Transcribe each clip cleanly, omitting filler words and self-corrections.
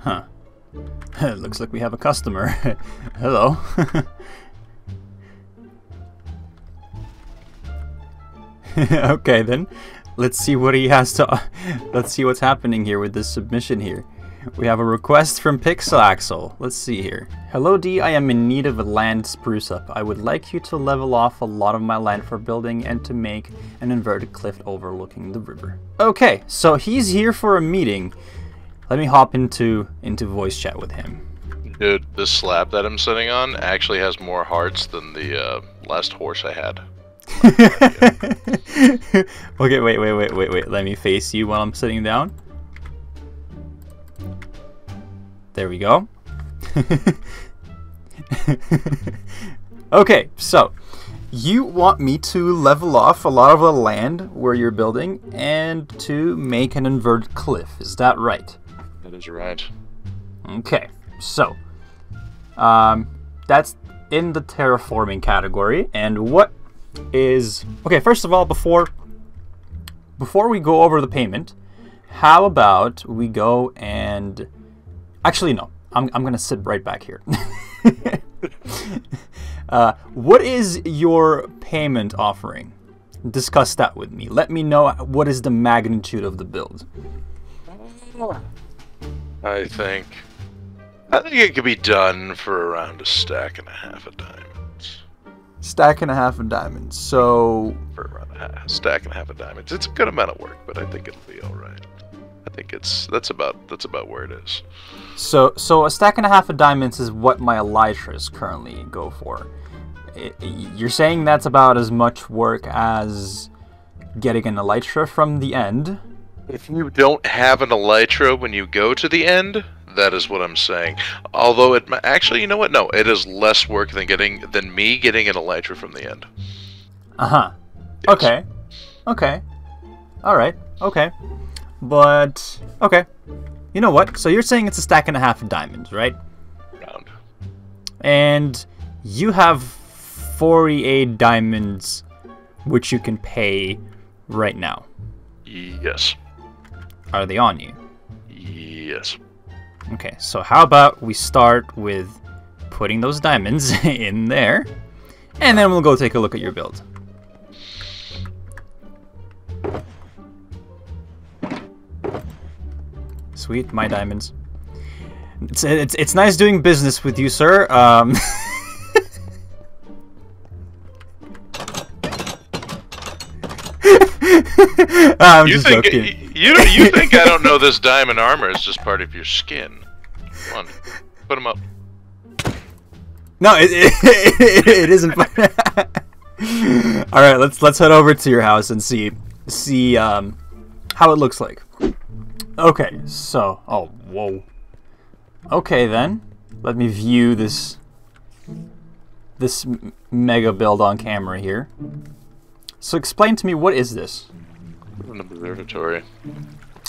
Huh. Looks like we have a customer. Hello. Okay then, let's see what he has to. Let's see what's happening here with this submission here. We have a request from Pixel Axel. Let's see here. Hello D, I am in need of a land spruce up. I would like you to level off a lot of my land for building and to make an inverted cliff overlooking the river. Okay, so he's here for a meeting. Let me hop into voice chat with him. Dude, this slab that I'm sitting on actually has more hearts than the last horse I had. Okay, wait. Let me face you while I'm sitting down. There we go. Okay, so you want me to level off a lot of the land where you're building and to make an inverted cliff. Is that right? That is right. Okay, so that's in the terraforming category. And what is... Okay, first of all, before we go over the payment, how about we go and... Actually, no. I'm going to sit right back here. What is your payment offering? Discuss that with me. Let me know what is the magnitude of the build. I think it could be done for around a stack and a half of diamonds. Stack and a half of diamonds. So for around a stack and a half of diamonds. It's a good amount of work, but I think it'll be all right. I think it's that's about where it is. So a stack and a half of diamonds is what my elytras currently go for. You're saying that's about as much work as getting an elytra from the end? If you don't have an elytra when you go to the end, that is what I'm saying. Although it actually, you know what? No, it is less work than me getting an elytra from the end. Uh-huh. Yes. Okay. Okay. All right. Okay. But, okay, you know what? So you're saying it's a stack and a half of diamonds, right? Round. And you have 48 diamonds, which you can pay right now. Yes. Are they on you? Yes. Okay, so how about we start with putting those diamonds in there, and then we'll go take a look at your build. Sweet, my diamonds. It's nice doing business with you, sir. I'm just joking. You think I don't know this diamond armor is just part of your skin? Come on, put them up. No, it isn't. All right, let's head over to your house and see how it looks like. Okay, so, oh, whoa. Okay then, let me view this mega build on camera here. So explain to me, what is this? An observatory.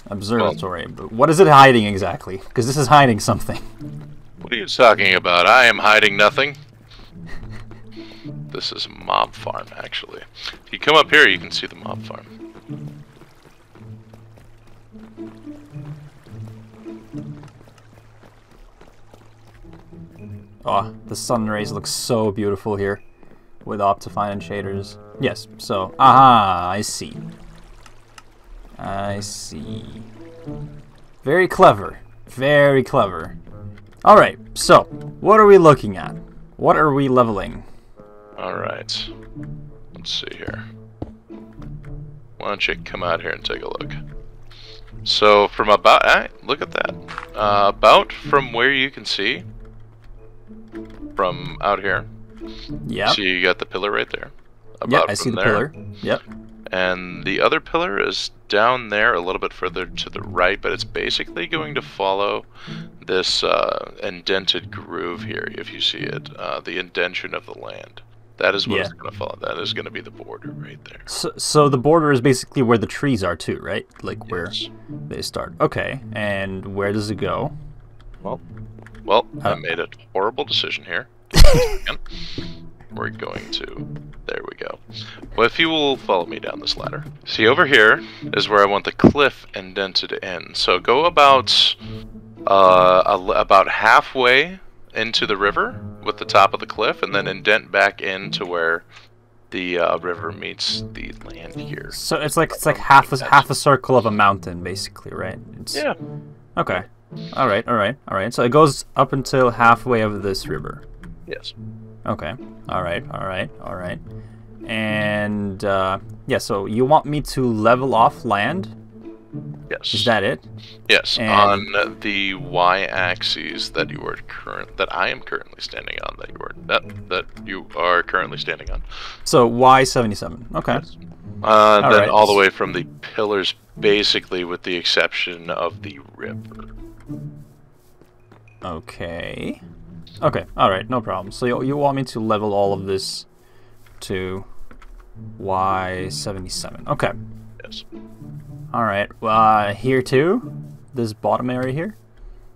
Observatory, but what is it hiding exactly? Because this is hiding something. What are you talking about? I am hiding nothing. This is a mob farm, actually. If you come up here, you can see the mob farm. Oh, the sun rays look so beautiful here with Optifine and shaders. Yes, so, aha, I see. I see. Very clever. Very clever. Alright, so, what are we looking at? What are we leveling? Alright. Let's see here. Why don't you come out here and take a look? So, from about... look at that. About from where you can see... From out here. Yeah. So you got the pillar right there. Yeah, I see the pillar. Yep. And the other pillar is down there a little bit further to the right, but it's basically going to follow this indented groove here, if you see it. The indentation of the land. That is what it's going to follow. That is going to be the border right there. So the border is basically where the trees are too, right? Like where they start. Okay. And where does it go? Well, I made a horrible decision here. We're going to, there we go. Well, if you will follow me down this ladder. See, over here is where I want the cliff indented in. So go about halfway into the river with the top of the cliff, and then indent back into where the river meets the land here. So it's like half a circle of a mountain, basically, right? It's... Yeah. Okay. All right. So it goes up until halfway of this river. Yes. Okay. All right. And yeah. So you want me to level off land? Yes. Is that it? Yes. And... on the y-axis that you are currently standing on. So y77. Okay. Yes. Then right. All the way from the pillars, basically, with the exception of the river. Okay. Okay. All right. No problem. So you want me to level all of this to y77. Okay. Yes. All right. Here too? This bottom area here?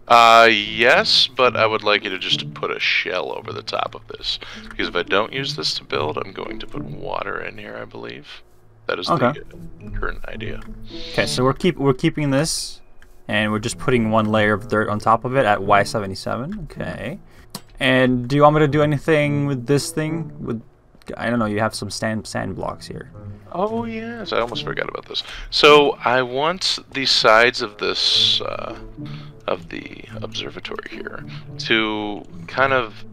Yes, but I would like you to just put a shell over the top of this. Because if I don't use this to build, I'm going to put water in here, I believe. That is okay. The current idea. Okay, so we're keeping this, and we're just putting one layer of dirt on top of it at Y77. Okay. And do you want me to do anything with this thing? With, I don't know, you have some sand blocks here. Oh yes, I almost forgot about this. So I want the sides of this, of the observatory here, to kind of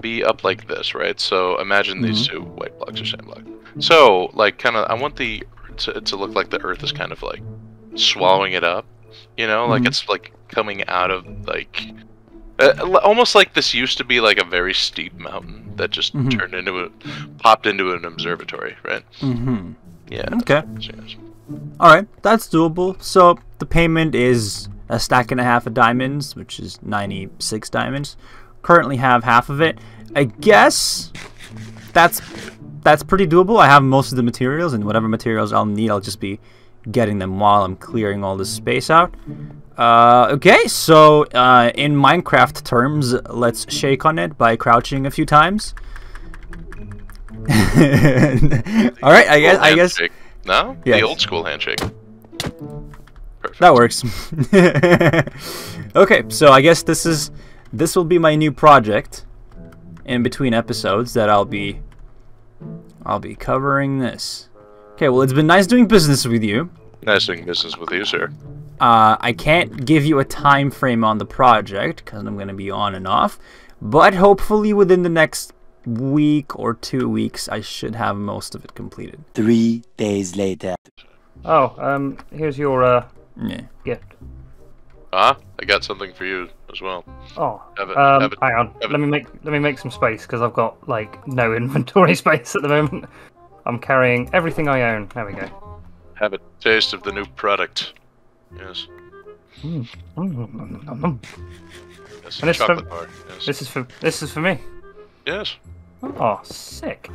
be up like this, right? So imagine these two white blocks or sand block. So like kind of, I want the to look like the Earth is kind of like swallowing it up, you know, like it's like coming out of like. Almost like this used to be like a very steep mountain that just turned into popped into an observatory, right? Yeah. Okay. All right, that's doable. So the payment is a stack and a half of diamonds, which is 96 diamonds. Currently have half of it. I guess that's pretty doable. I have most of the materials, and whatever materials I'll need, I'll just be getting them while I'm clearing all this space out. Okay, so in Minecraft terms, let's shake on it by crouching a few times. All right, I guess. Handshake. No, yes. The old school handshake. Perfect. That works. Okay, so I guess this will be my new project in between episodes that I'll be covering this. Okay, well, it's been nice doing business with you. Nice doing business with you, sir. I can't give you a time frame on the project because I'm going to be on and off, but hopefully within the next week or 2 weeks, I should have most of it completed. 3 days later. Oh, here's your gift. I got something for you as well. Oh, have it, hang on. Let me make some space because I've got like no inventory space at the moment. I'm carrying everything I own. There we go. Have a taste of the new product. Yes. Yes, and chocolate bar. Yes. This is for me. Yes. Oh, sick.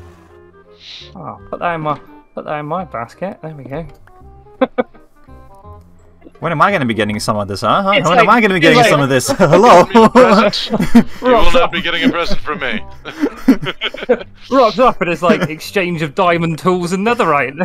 Oh, put that in my basket. There we go. When am I going to be getting some of this, huh? When am I going to be getting some of this? Hello? You will not be getting a present from me. Rocks up and it's like exchange of diamond tools and netherite.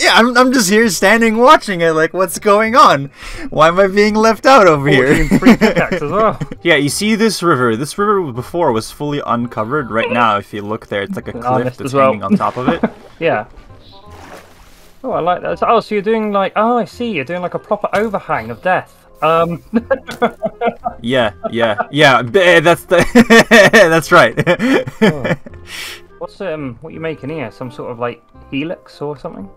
Yeah, I'm just here standing watching it like, what's going on? Why am I being left out over here? As well. Yeah, you see this river. This river before was fully uncovered. Right now, if you look there, it's like a cliff that's hanging on top of it. Yeah. Oh, I like that. Oh, so you're doing like... Oh, I see. You're doing like a proper overhang of death. Yeah. That's the... That's right. What's what are you making here? Some sort of like helix or something?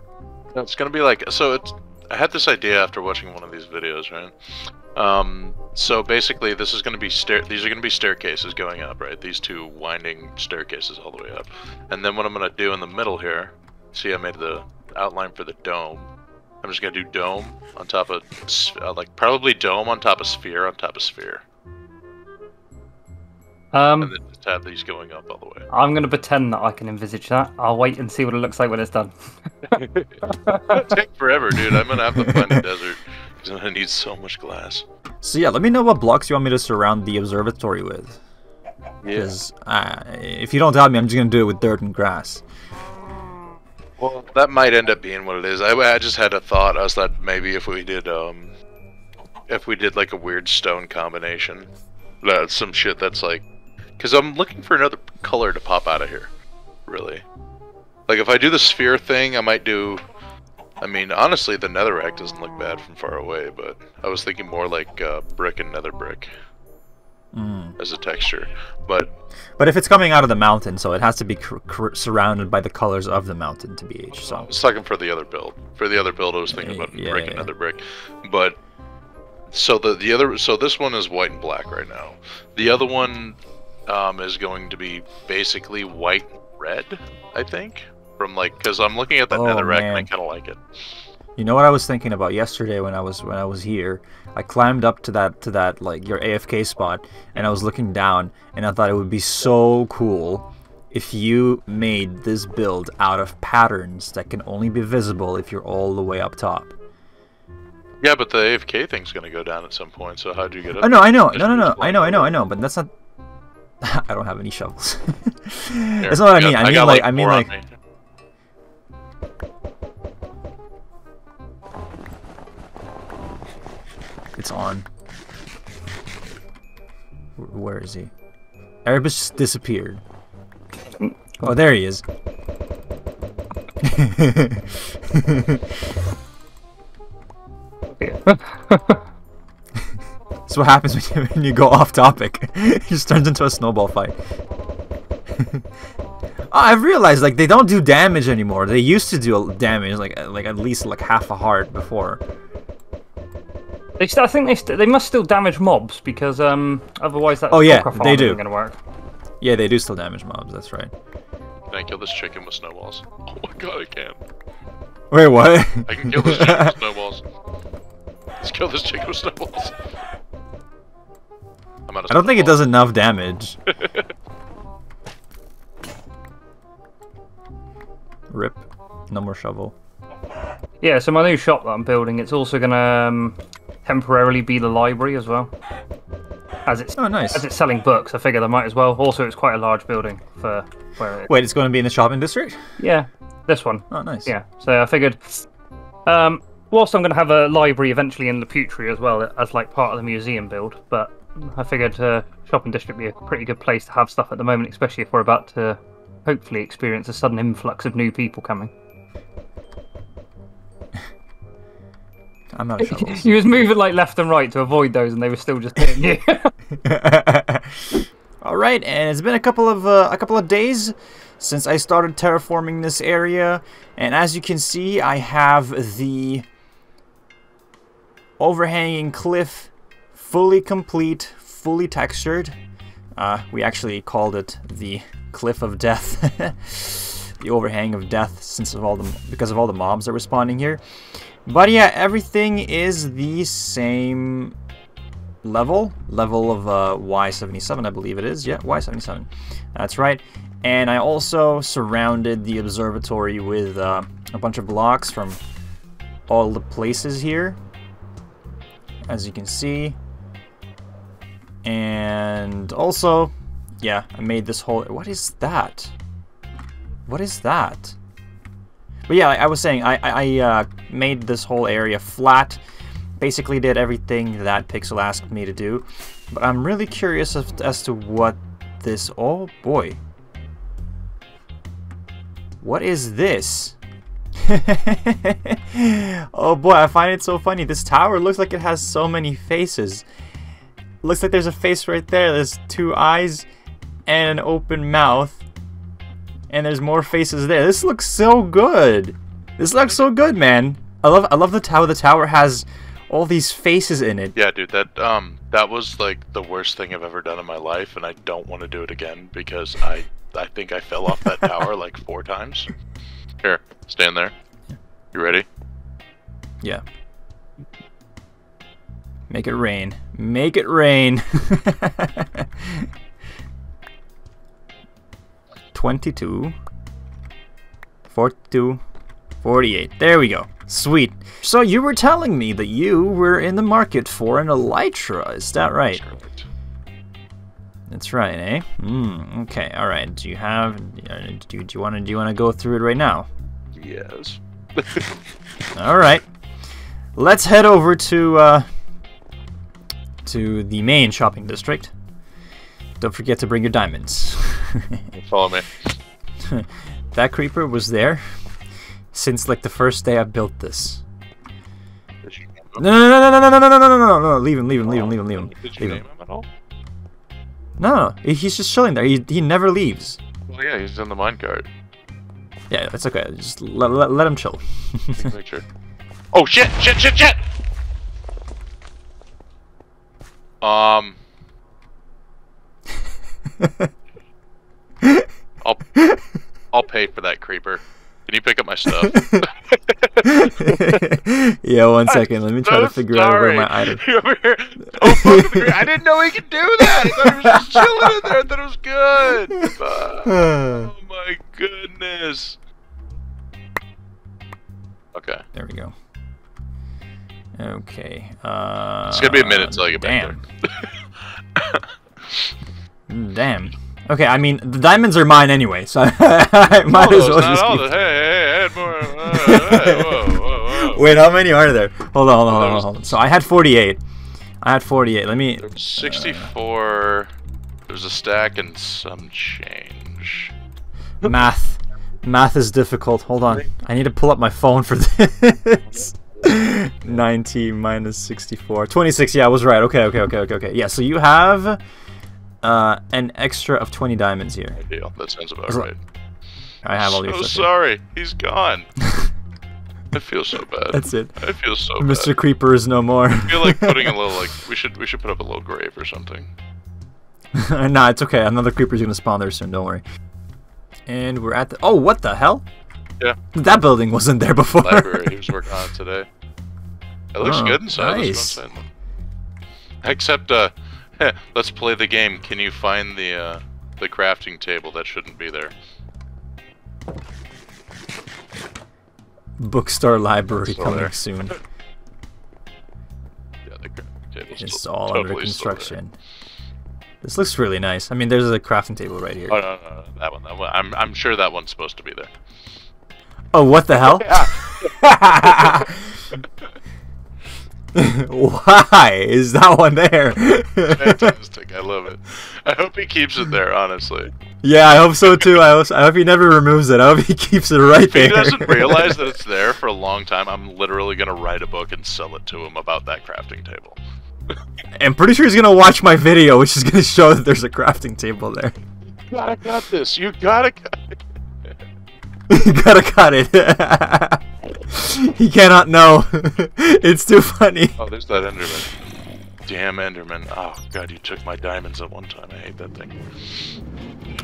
It's gonna be like... So it's... I had this idea after watching one of these videos, right? So basically, this is going to be these are going to be staircases going up, right? These two winding staircases all the way up. And then what I'm going to do in the middle here... See, I made the outline for the dome. I'm just gonna do dome on top of like probably dome on top of sphere on top of sphere. And then just have these going up all the way. I'm gonna pretend that I can envisage that. I'll wait and see what it looks like when it's done. It'll take forever, dude. I'm gonna have to find a desert. Because I'm gonna need so much glass. So yeah, let me know what blocks you want me to surround the observatory with. Because if you don't doubt me, I'm just gonna do it with dirt and grass. Well, that might end up being what it is. I just had a thought. I was that maybe if we did like a weird stone combination, some shit that's like, because I'm looking for another color to pop out of here, really. Like if I do the sphere thing, I might do. I mean, honestly, the netherrack doesn't look bad from far away, but I was thinking more like brick and nether brick as a texture. But if it's coming out of the mountain, so it has to be surrounded by the colors of the mountain to be so. I was talking for the other build. For the other build, I was thinking about brick and nether brick. But so so this one is white and black right now. The other one is going to be basically white and red, I think. From like, because I'm looking at that netherrack and I kind of like it. You know what I was thinking about yesterday when I was here? I climbed up to that like your AFK spot, and I was looking down, and I thought it would be so cool if you made this build out of patterns that can only be visible if you're all the way up top. Yeah, but the AFK thing's gonna go down at some point. So how'd you get up? Oh, no, I know, I know, but that's not. I don't have any shovels. That's not what I mean. I mean like, It's on. Where is he? Erebus disappeared. Oh, there he is. That's what happens when you go off topic. It just turns into a snowball fight. I've realized like they don't do damage anymore. They used to do damage like at least like half a heart before. I think they must still damage mobs because otherwise that they do. Isn't gonna work. Yeah, they do still damage mobs. That's right. Can I kill this chicken with snowballs? Oh my god, I can. Wait, what? I can kill this chicken with snowballs. Let's kill this chicken with snowballs. I'm out of snowballs. I don't think it does enough damage. Rip. No more shovel. Yeah, so my new shop that I'm building, it's also gonna temporarily be the library as well. As it's selling books, I figure they might as well. Also, it's quite a large building for where it is. Wait, it's going to be in the shopping district? Yeah, this one. Oh, nice. Yeah, so I figured, whilst I'm going to have a library eventually in Laputri as well as like part of the museum build, but I figured shopping district would be a pretty good place to have stuff at the moment, especially if we're about to hopefully experience a sudden influx of new people coming. I'm not sure. You was moving like left and right to avoid those, and they were still just hitting you. All right, and it's been a couple of days since I started terraforming this area, and as you can see, I have the overhanging cliff fully complete, fully textured. We actually called it the Cliff of Death, the overhang of death, because of all the mobs that were spawning here. But yeah, everything is the same level of Y77, I believe it is. Yeah, Y77. That's right. And I also surrounded the observatory with a bunch of blocks from all the places here, as you can see. And also, yeah, I made this whole... What is that? What is that? But yeah, I was saying, I made this whole area flat, basically did everything that Pixel asked me to do, but I'm really curious as to what this, oh boy. What is this? Oh boy, I find it so funny. This tower looks like it has so many faces. Looks like there's a face right there, there's two eyes and an open mouth. And there's more faces there. This looks so good. This looks so good, man. I love the tower. The tower has all these faces in it. Yeah, dude, that was like the worst thing I've ever done in my life, and I don't want to do it again because I think I fell off that tower like 4 times. Here, stand there. You ready? Yeah. Make it rain. Make it rain. 22, 42, 48. There we go. Sweet. So you were telling me that you were in the market for an elytra, is that right? That's right, eh? Okay, alright. Do you have... Do you want to go through it right now? Yes. Alright. Let's head over to the main shopping district. Don't forget to bring your diamonds. Follow me. That creeper was there since like the first day I built this. No, leave him. Did you name him at all? No, he's just chilling there. He never leaves. Well, yeah, he's in the minecart. Yeah, that's okay. Just let him chill. Sure. Oh shit! I'll pay for that creeper. Can you pick up my stuff? Yeah, one second. Let me try to figure out where my item. I didn't know he could do that. I thought he was just chilling in there. I thought it was good. Oh my goodness. Okay. There we go. Okay. It's gonna be a minute until I get back there. Damn. Okay, I mean, the diamonds are mine anyway, so I might as well just keep... Hey, add more. Wait, how many are there? Hold on. So I had 48. Let me... 64... There's a stack and some change. Math. Math is difficult. Hold on. I need to pull up my phone for this. 90 minus 64. 26, yeah, I was right. Okay. Yeah, so you have... an extra of 20 diamonds here. Ideal. That sounds about right. I have all your stuff. So sorry, he's gone. I feel so bad. That's it. I feel so bad. Mr. Creeper is no more. I feel like putting a little, like, we should put up a little grave or something. Nah, it's okay. Another creeper's gonna spawn there soon. Don't worry. And we're at the. Oh, what the hell? Yeah. That building wasn't there before. Library. He was working on it today. It looks good inside. Nice. That's what I'm saying. Except let's play the game. Can you find the crafting table that shouldn't be there? Bookstore library coming soon. Yeah, the crafting table. It's all totally under construction. This looks really nice. I mean, there's a crafting table right here. Oh no, that one. I'm sure that one's supposed to be there. Oh, what the hell? Yeah. Why is that one there? Fantastic, I love it. I hope he keeps it there, honestly. Yeah, I hope so too. I hope he never removes it. I hope he keeps it right there. If he doesn't realize that it's there for a long time, I'm literally gonna write a book and sell it to him about that crafting table. I'm pretty sure he's gonna watch my video, which is gonna show that there's a crafting table there. You gotta cut this. You gotta cut it. You gotta cut it. He cannot know. It's too funny. Oh, there's that Enderman. Damn Enderman. Oh, God, you took my diamonds at one time. I hate that thing.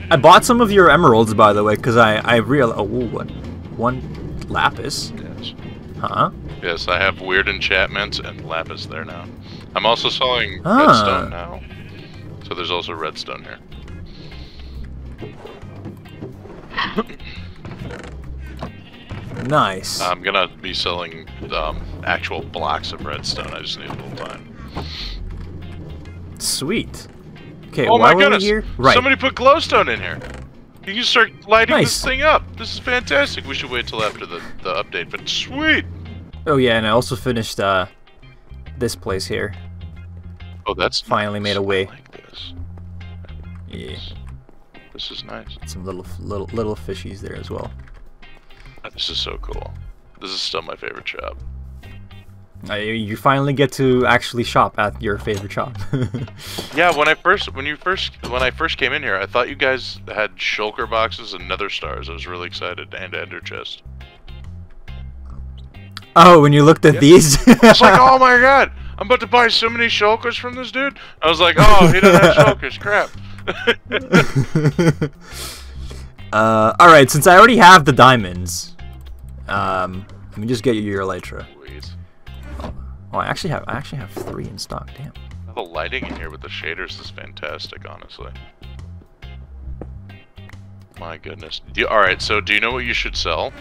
I bought some of your emeralds, by the way, because I realized... Oh, what? One lapis? Yes. Huh? Yes, I have weird enchantments and lapis there now. I'm also selling redstone now. So there's also redstone here. Nice. I'm gonna be selling actual blocks of redstone. I just need a little time. Sweet. Okay. Oh my goodness! Here? Right. Somebody put glowstone in here. You can start lighting this thing up. This is fantastic. We should wait till after the update, but sweet. Oh yeah, and I also finished this place here. Oh, that's finally made a way. Like this. Yeah. This is nice. Some little fishies there as well. This is so cool. This is still my favorite shop. You finally get to actually shop at your favorite shop. Yeah, when I first came in here, I thought you guys had shulker boxes and nether stars. I was really excited, and ender chest. Oh, when you looked at these? I was like, oh my god, I'm about to buy so many shulkers from this dude. I was like, oh, he doesn't have shulkers, crap. All right, since I already have the diamonds. Let me just get you your elytra. Oh, I actually have 3 in stock. Damn. The lighting in here with the shaders is fantastic, honestly. My goodness. Alright, so do you know what you should sell?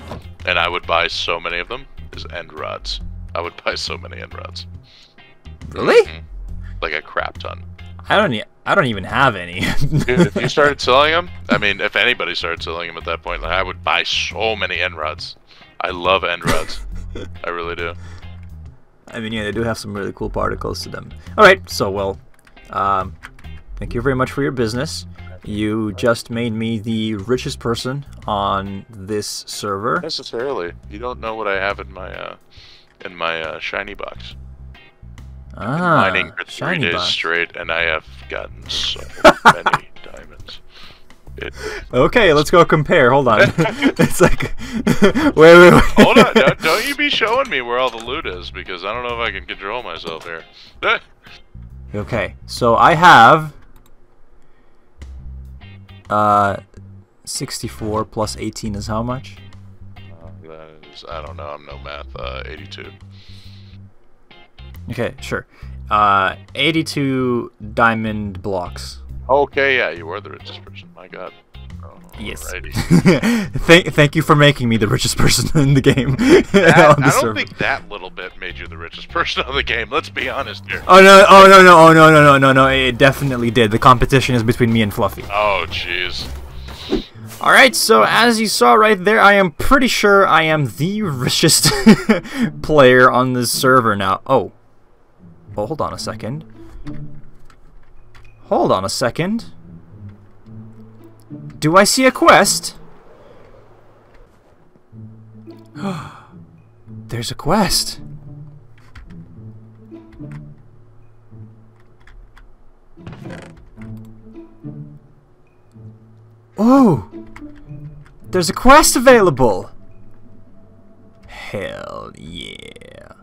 And I would buy so many of them? Is end rods. I would buy so many end rods. Really? Mm-hmm. Like a crap ton. I don't even have any. Dude, if you started selling them, I mean, if anybody started selling them at that point, like, I would buy so many end rods. I love end rods. I really do. I mean, yeah, they do have some really cool particles to them. All right, so, well, thank you very much for your business. You just made me the richest person on this server. Not necessarily. You don't know what I have in my shiny box. Ah, I've been mining for 3 days straight, and I have gotten so many diamonds. Okay, let's go compare. Hold on. It's like... wait. Hold on. Don't you be showing me where all the loot is, because I don't know if I can control myself here. Okay, so I have... 64 plus 18 is how much? That is... I don't know. I'm no math. 82. Okay, sure. 82 diamond blocks. Okay, yeah, you are the richest person. My God. Oh, yes. Thank you for making me the richest person in the game. I don't think that little bit made you the richest person on the game. Let's be honest here. Oh no! It definitely did. The competition is between me and Fluffy. Oh jeez. All right, so as you saw right there, I am pretty sure I am the richest player on this server now. Oh, well, hold on a second. Hold on a second. Do I see a quest? There's a quest. Oh! There's a quest available! Hell yeah.